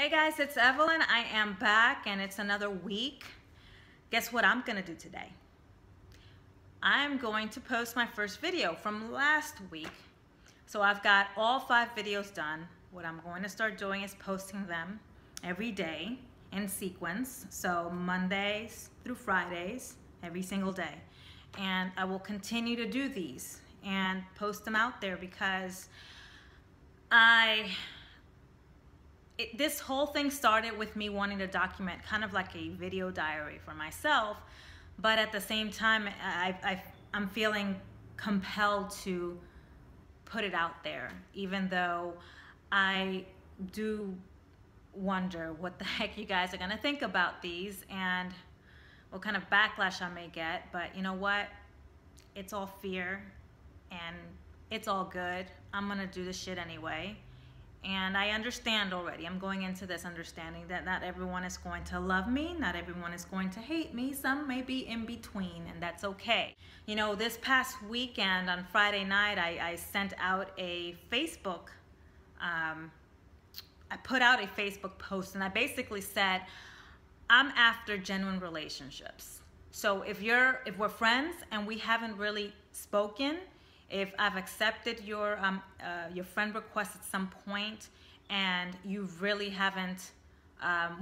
Hey guys, it's Evelyn. I am back and it's another week. Guess what I'm gonna do today? I'm going to post my first video from last week. So I've got all 5 videos done. What I'm going to start doing is posting them every day in sequence. So Mondays through Fridays, every single day. And I will continue to do these and post them out there because this whole thing started with me wanting to document kind of like a video diary for myself, but at the same time, I'm feeling compelled to put it out there, even though I do wonder what the heck you guys are gonna think about these and what kind of backlash I may get. But you know what? It's all fear and it's all good. I'm gonna do this shit anyway. And I understand already, I'm going into this understanding that not everyone is going to love me, not everyone is going to hate me, some may be in between, and that's okay. You know, this past weekend on Friday night, I sent out a Facebook, I put out a Facebook post, and I basically said, I'm after genuine relationships. So if we're friends and we haven't really spoken, if I've accepted your friend request at some point and you really haven't,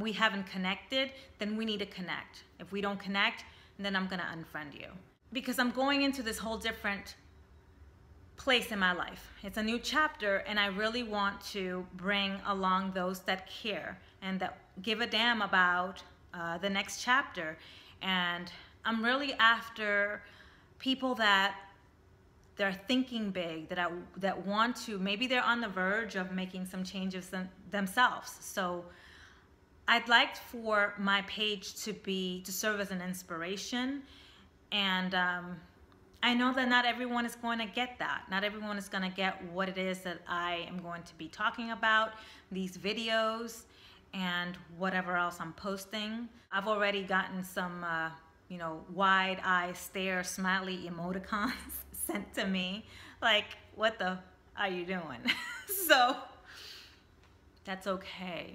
we haven't connected, then we need to connect. If we don't connect, then I'm gonna unfriend you. Because I'm going into this whole different place in my life. It's a new chapter and I really want to bring along those that care and that give a damn about the next chapter. And I'm really after people that they're thinking big, that want to, maybe they're on the verge of making some changes themselves. So I'd like for my page to serve as an inspiration. And I know that not everyone is going to get that. Not everyone is going to get what it is that I am going to be talking about, these videos and whatever else I'm posting. I've already gotten some, you know, wide eye stare, smiley emoticons sent to me, like, what the are you doing? So that's okay.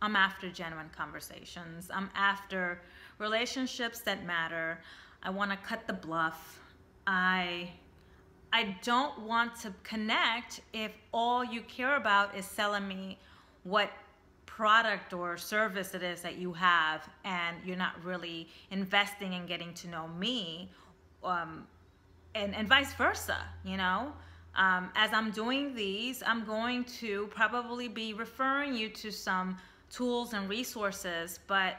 I'm after genuine conversations. I'm after relationships that matter. I want to cut the bluff. I don't want to connect if all you care about is selling me what product or service it is that you have and you're not really investing in getting to know me, and vice versa, you know? As I'm doing these, I'm going to probably be referring you to some tools and resources, but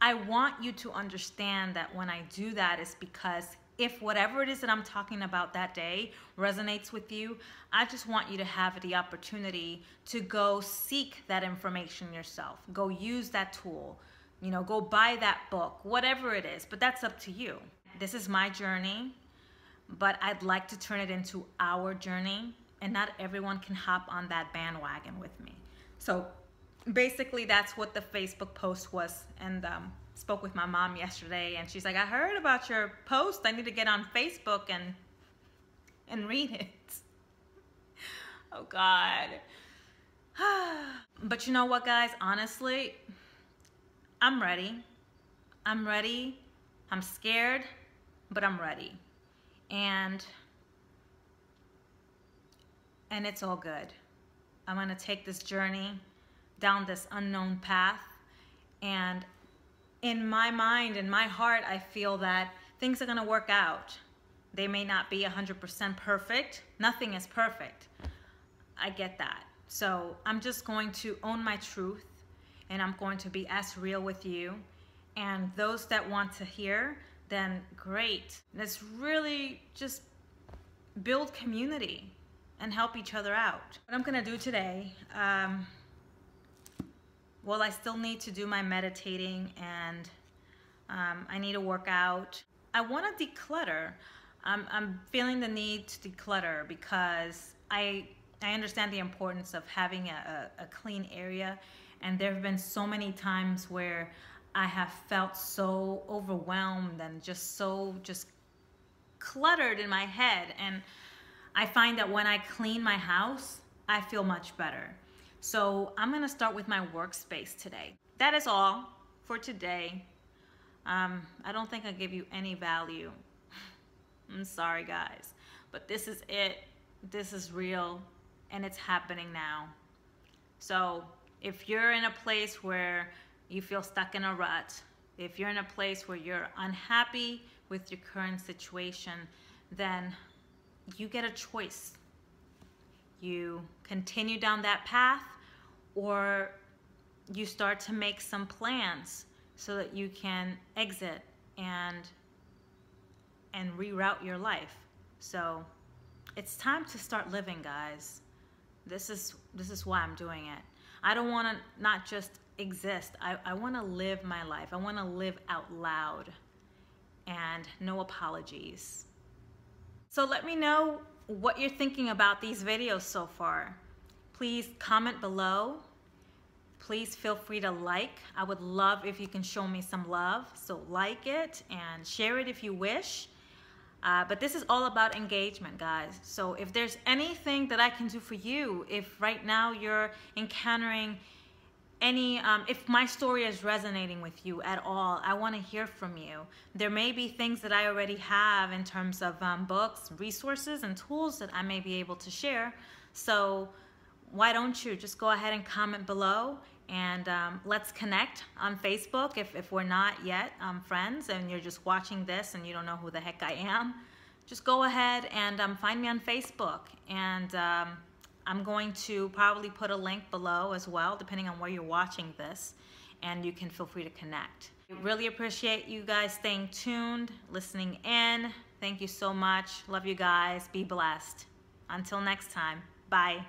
I want you to understand that when I do that, it's because if whatever it is that I'm talking about that day resonates with you, I just want you to have the opportunity to go seek that information yourself, go use that tool, you know, go buy that book, whatever it is, but that's up to you. This is my journey, but I'd like to turn it into our journey, and not everyone can hop on that bandwagon with me. So basically that's what the Facebook post was, and spoke with my mom yesterday, and she's like, I heard about your post. I need to get on Facebook and read it. Oh God. But you know what, guys? Honestly, I'm ready. I'm ready. I'm scared, but I'm ready, and it's all good. I'm gonna take this journey down this unknown path, and in my mind, in my heart, I feel that things are gonna work out. They may not be 100% perfect. Nothing is perfect. I get that. So I'm just going to own my truth, and I'm going to be as real with you. And those that want to hear, then great. Let's really just build community and help each other out. What I'm gonna do today, well, I still need to do my meditating, and I need to work out. I wanna declutter. I'm feeling the need to declutter because I understand the importance of having a clean area, and there have been so many times where I have felt so overwhelmed and just cluttered in my head. And I find that when I clean my house, I feel much better. So I'm gonna start with my workspace today. That is all for today. I don't think I give you any value. I'm sorry guys, but this is it. This is real and it's happening now. So if you're in a place where you feel stuck in a rut, if you're in a place where you're unhappy with your current situation, then you get a choice. You continue down that path, or you start to make some plans so that you can exit and reroute your life. So it's time to start living, guys. This is why I'm doing it. I don't want to not just exist. I want to live my life. I want to live out loud and no apologies. So let me know what you're thinking about these videos so far. Please comment below. Please feel free to like. I would love if you can show me some love. So like it and share it if you wish. But this is all about engagement, guys. So if there's anything that I can do for you, if right now you're encountering any, if my story is resonating with you at all, I want to hear from you. There may be things that I already have in terms of books, resources, and tools that I may be able to share. So why don't you just go ahead and comment below, and let's connect on Facebook if we're not yet friends and you're just watching this and you don't know who the heck I am. Just go ahead and find me on Facebook, and I'm going to probably put a link below as well, depending on where you're watching this, and you can feel free to connect. I really appreciate you guys staying tuned, listening in. Thank you so much. Love you guys. Be blessed. Until next time. Bye.